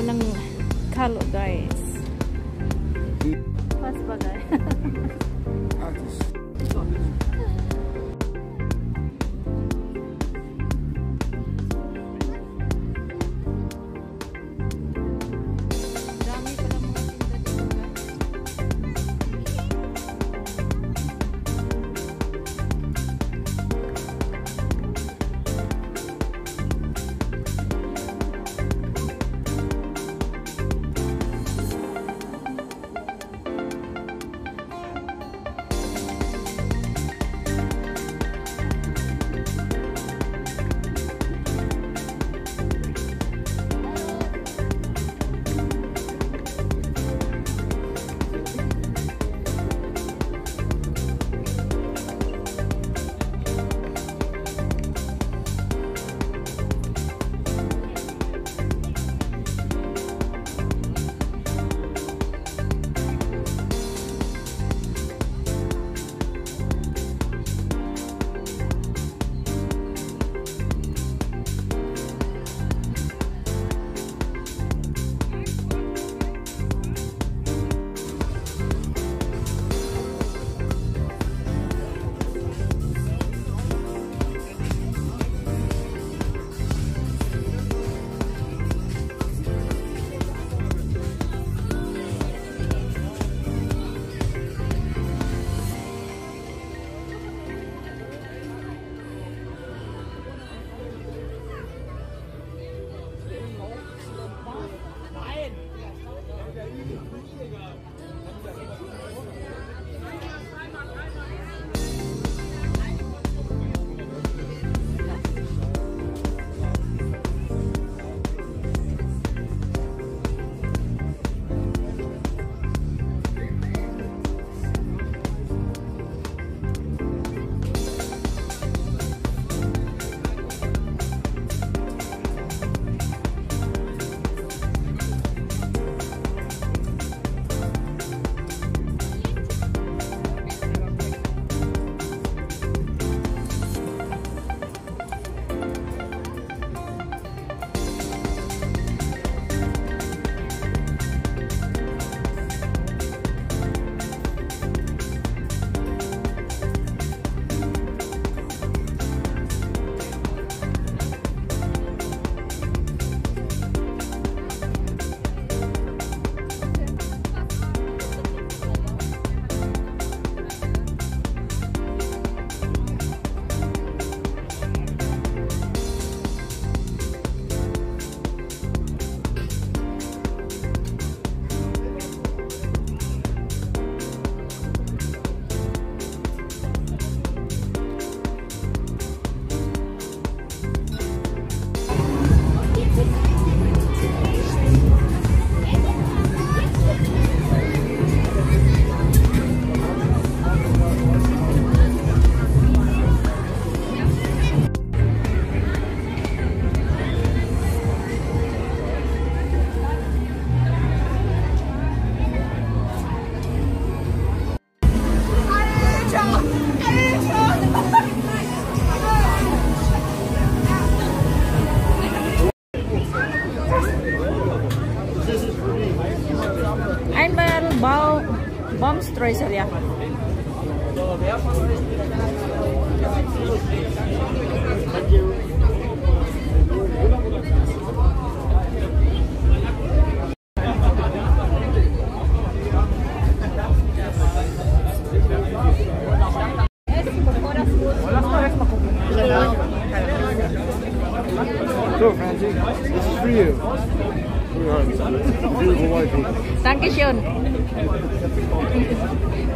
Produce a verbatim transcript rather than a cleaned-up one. ko ng kalo, guys. Mas bagay. Baumsträucher. Thank you. So, Francie, this is for you. Beautiful white people. Thank you.